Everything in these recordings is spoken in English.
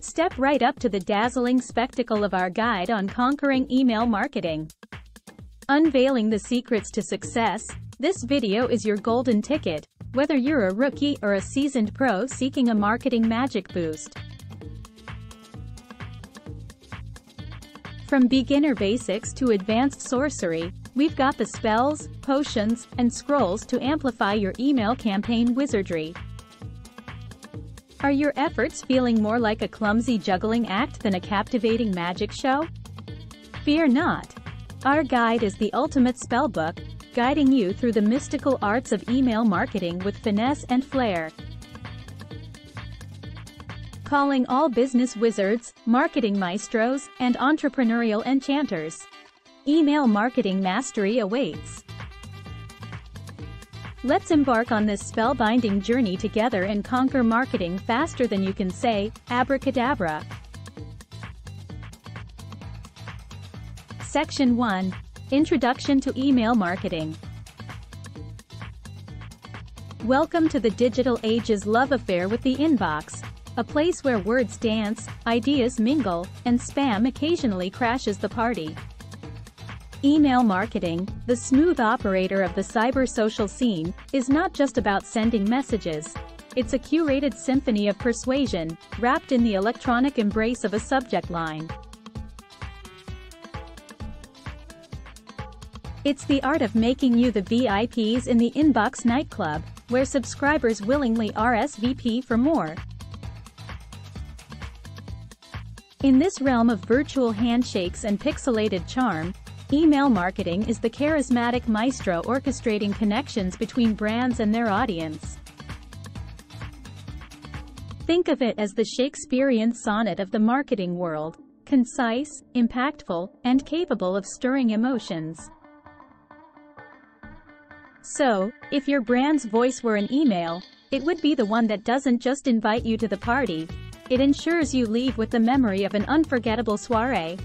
Step right up to the dazzling spectacle of our guide on conquering email marketing. Unveiling the secrets to success, this video is your golden ticket, whether you're a rookie or a seasoned pro seeking a marketing magic boost. From beginner basics to advanced sorcery, we've got the spells, potions, and scrolls to amplify your email campaign wizardry. Are your efforts feeling more like a clumsy juggling act than a captivating magic show? Fear not. Our guide is the ultimate spellbook, guiding you through the mystical arts of email marketing with finesse and flair. Calling all business wizards, marketing maestros, and entrepreneurial enchanters. Email marketing mastery awaits. Let's embark on this spellbinding journey together and conquer marketing faster than you can say, abracadabra. Section 1. Introduction to Email Marketing. Welcome to the digital age's love affair with the inbox, a place where words dance, ideas mingle, and spam occasionally crashes the party. Email marketing, the smooth operator of the cyber-social scene, is not just about sending messages. It's a curated symphony of persuasion, wrapped in the electronic embrace of a subject line. It's the art of making you the VIPs in the Inbox nightclub, where subscribers willingly RSVP for more. In this realm of virtual handshakes and pixelated charm, email marketing is the charismatic maestro orchestrating connections between brands and their audience. Think of it as the Shakespearean sonnet of the marketing world, concise, impactful, and capable of stirring emotions. So, if your brand's voice were an email, it would be the one that doesn't just invite you to the party, it ensures you leave with the memory of an unforgettable soirée.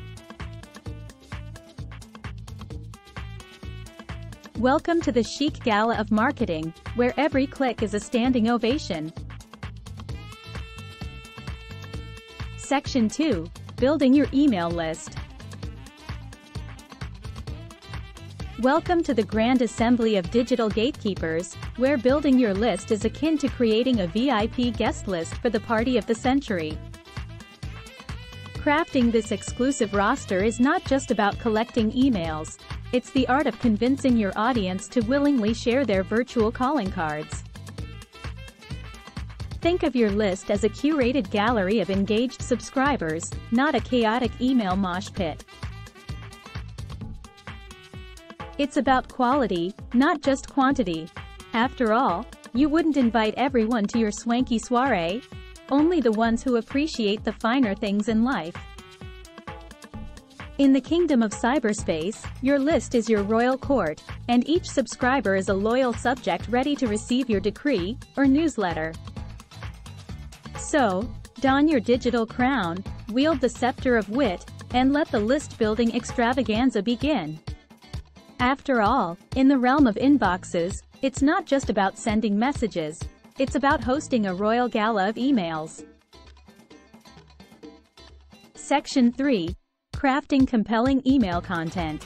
Welcome to the chic gala of marketing, where every click is a standing ovation. Section 2. Building your email list. Welcome to the grand assembly of digital gatekeepers, where building your list is akin to creating a VIP guest list for the party of the century. Crafting this exclusive roster is not just about collecting emails. It's the art of convincing your audience to willingly share their virtual calling cards. Think of your list as a curated gallery of engaged subscribers, not a chaotic email mosh pit. It's about quality, not just quantity. After all, you wouldn't invite everyone to your swanky soirée, only the ones who appreciate the finer things in life. In the kingdom of cyberspace, your list is your royal court, and each subscriber is a loyal subject ready to receive your decree or newsletter. So, don your digital crown, wield the scepter of wit, and let the list-building extravaganza begin. After all, in the realm of inboxes, it's not just about sending messages, it's about hosting a royal gala of emails. Section 3. Crafting compelling email content.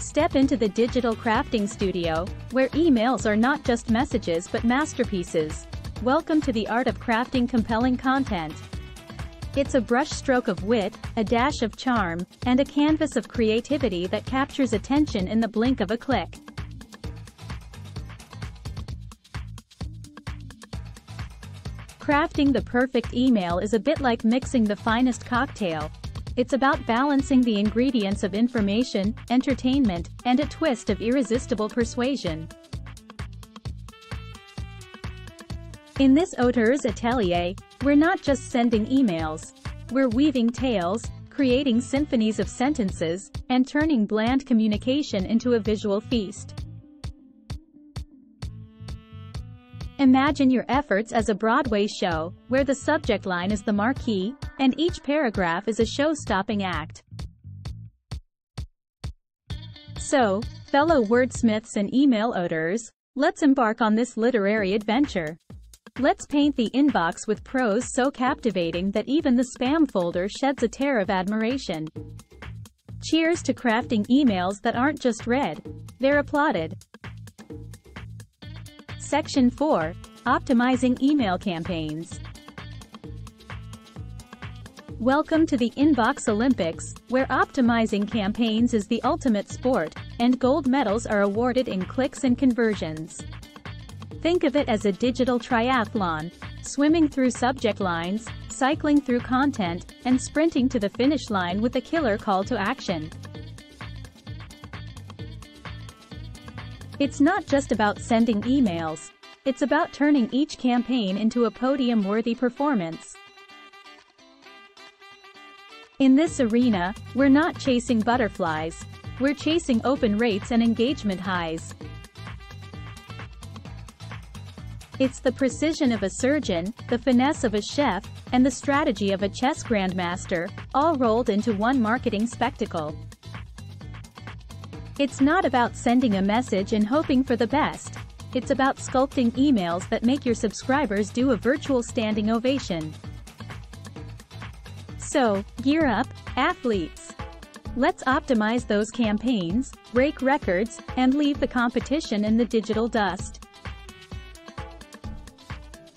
Step into the digital crafting studio, where emails are not just messages but masterpieces. Welcome to the art of crafting compelling content. It's a brushstroke of wit, a dash of charm, and a canvas of creativity that captures attention in the blink of a click. Crafting the perfect email is a bit like mixing the finest cocktail. It's about balancing the ingredients of information, entertainment, and a twist of irresistible persuasion. In this auteur's atelier, we're not just sending emails. We're weaving tales, creating symphonies of sentences, and turning bland communication into a visual feast. Imagine your efforts as a Broadway show, where the subject line is the marquee, and each paragraph is a show-stopping act. So, fellow wordsmiths and email auteurs, let's embark on this literary adventure. Let's paint the inbox with prose so captivating that even the spam folder sheds a tear of admiration. Cheers to crafting emails that aren't just read, they're applauded. Section 4. Optimizing email campaigns. Welcome to the Inbox Olympics, where optimizing campaigns is the ultimate sport, and gold medals are awarded in clicks and conversions. Think of it as a digital triathlon, swimming through subject lines, cycling through content, and sprinting to the finish line with a killer call to action. It's not just about sending emails, it's about turning each campaign into a podium-worthy performance. In this arena, we're not chasing butterflies, we're chasing open rates and engagement highs. It's the precision of a surgeon, the finesse of a chef, and the strategy of a chess grandmaster, all rolled into one marketing spectacle. It's not about sending a message and hoping for the best, it's about sculpting emails that make your subscribers do a virtual standing ovation. So, gear up, athletes. Let's optimize those campaigns, break records, and leave the competition in the digital dust.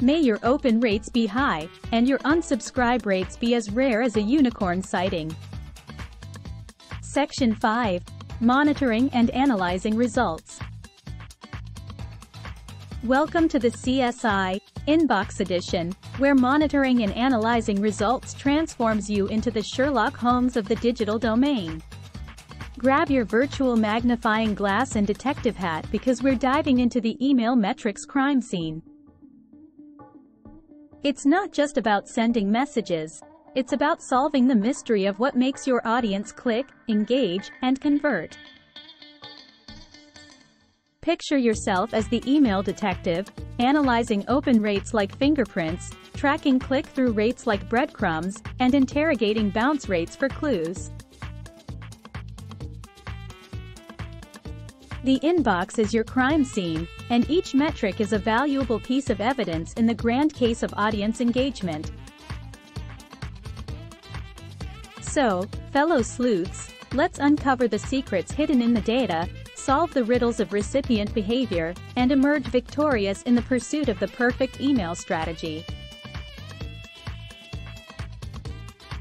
May your open rates be high, and your unsubscribe rates be as rare as a unicorn sighting. Section 5. Monitoring and analyzing results. Welcome to the CSI Inbox Edition, where monitoring and analyzing results transforms you into the Sherlock Holmes of the digital domain. Grab your virtual magnifying glass and detective hat because we're diving into the email metrics crime scene. It's not just about sending messages, it's about solving the mystery of what makes your audience click, engage, and convert. Picture yourself as the email detective, analyzing open rates like fingerprints, tracking click-through rates like breadcrumbs, and interrogating bounce rates for clues. The inbox is your crime scene, and each metric is a valuable piece of evidence in the grand case of audience engagement. So, fellow sleuths, let's uncover the secrets hidden in the data, solve the riddles of recipient behavior, and emerge victorious in the pursuit of the perfect email strategy.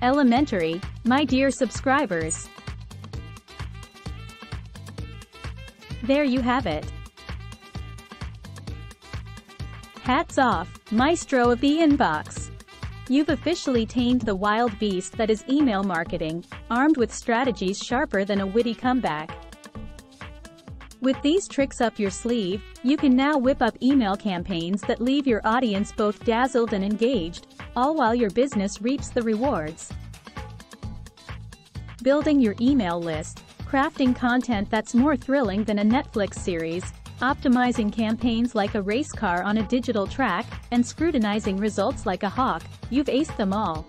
Elementary, my dear subscribers. There you have it. Hats off, maestro of the inbox. You've officially tamed the wild beast that is email marketing, armed with strategies sharper than a witty comeback. With these tricks up your sleeve, you can now whip up email campaigns that leave your audience both dazzled and engaged, all while your business reaps the rewards. Building your email list, crafting content that's more thrilling than a Netflix series, optimizing campaigns like a race car on a digital track, and scrutinizing results like a hawk, you've aced them all.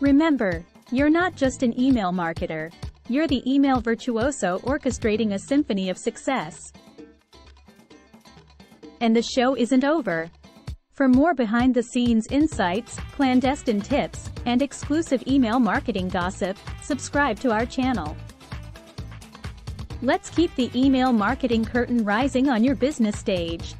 Remember, you're not just an email marketer. You're the email virtuoso orchestrating a symphony of success. And the show isn't over. For more behind-the-scenes insights, clandestine tips, and exclusive email marketing gossip, subscribe to our channel. Let's keep the email marketing curtain rising on your business stage.